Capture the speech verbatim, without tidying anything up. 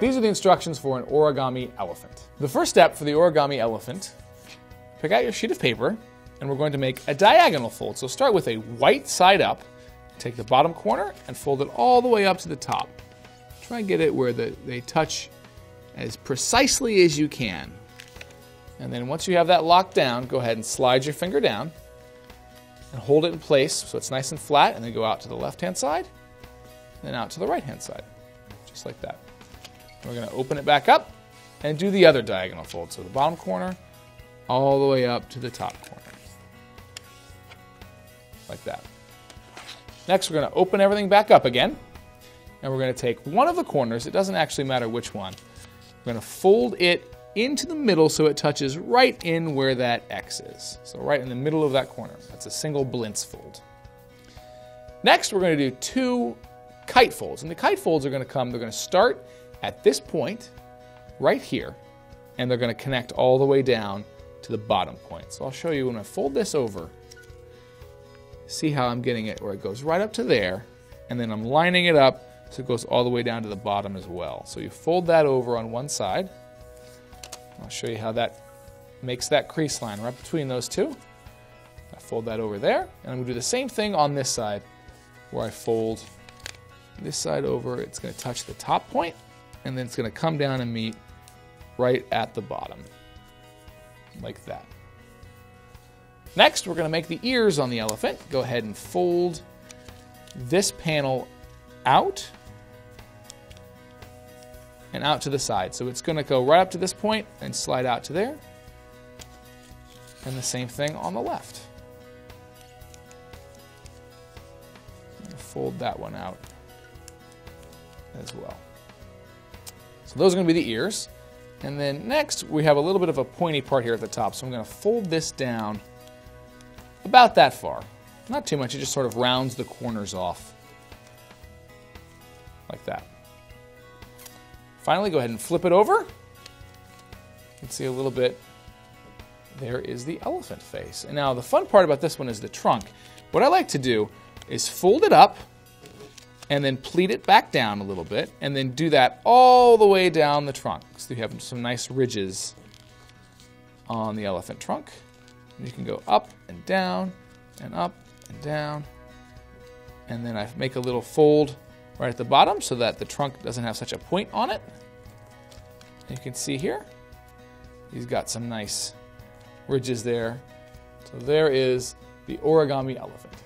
These are the instructions for an origami elephant. The first step for the origami elephant, pick out your sheet of paper, and we're going to make a diagonal fold. So start with a white side up, take the bottom corner and fold it all the way up to the top. Try and get it where the, they touch as precisely as you can. And then once you have that locked down, go ahead and slide your finger down and hold it in place so it's nice and flat, and then go out to the left-hand side and then out to the right-hand side, just like that. We're going to open it back up and do the other diagonal fold. So the bottom corner all the way up to the top corner, like that. Next, we're going to open everything back up again, and we're going to take one of the corners, it doesn't actually matter which one, we're going to fold it into the middle so it touches right in where that X is. So right in the middle of that corner. That's a single blintz fold. Next, we're going to do two kite folds, and the kite folds are going to come, they're going to start at this point right here, and they're going to connect all the way down to the bottom point. So I'll show you when I fold this over. See how I'm getting it where it goes right up to there, and then I'm lining it up so it goes all the way down to the bottom as well. So you fold that over on one side. I'll show you how that makes that crease line right between those two. I fold that over there, and I'm going to do the same thing on this side where I fold this side over. It's going to touch the top point, and then it's going to come down and meet right at the bottom, like that. Next, we're going to make the ears on the elephant. Go ahead and fold this panel out and out to the side. So it's going to go right up to this point and slide out to there. And the same thing on the left. Fold that one out as well. So those are going to be the ears. And then next, we have a little bit of a pointy part here at the top. So I'm going to fold this down about that far. Not too much, it just sort of rounds the corners off, like that. Finally, go ahead and flip it over. You can see a little bit, there is the elephant face. And now the fun part about this one is the trunk. What I like to do is fold it up and then pleat it back down a little bit, and then do that all the way down the trunk. So you have some nice ridges on the elephant trunk. You can go up and down and up and down. And then I make a little fold right at the bottom so that the trunk doesn't have such a point on it. And you can see here, he's got some nice ridges there. So there is the origami elephant.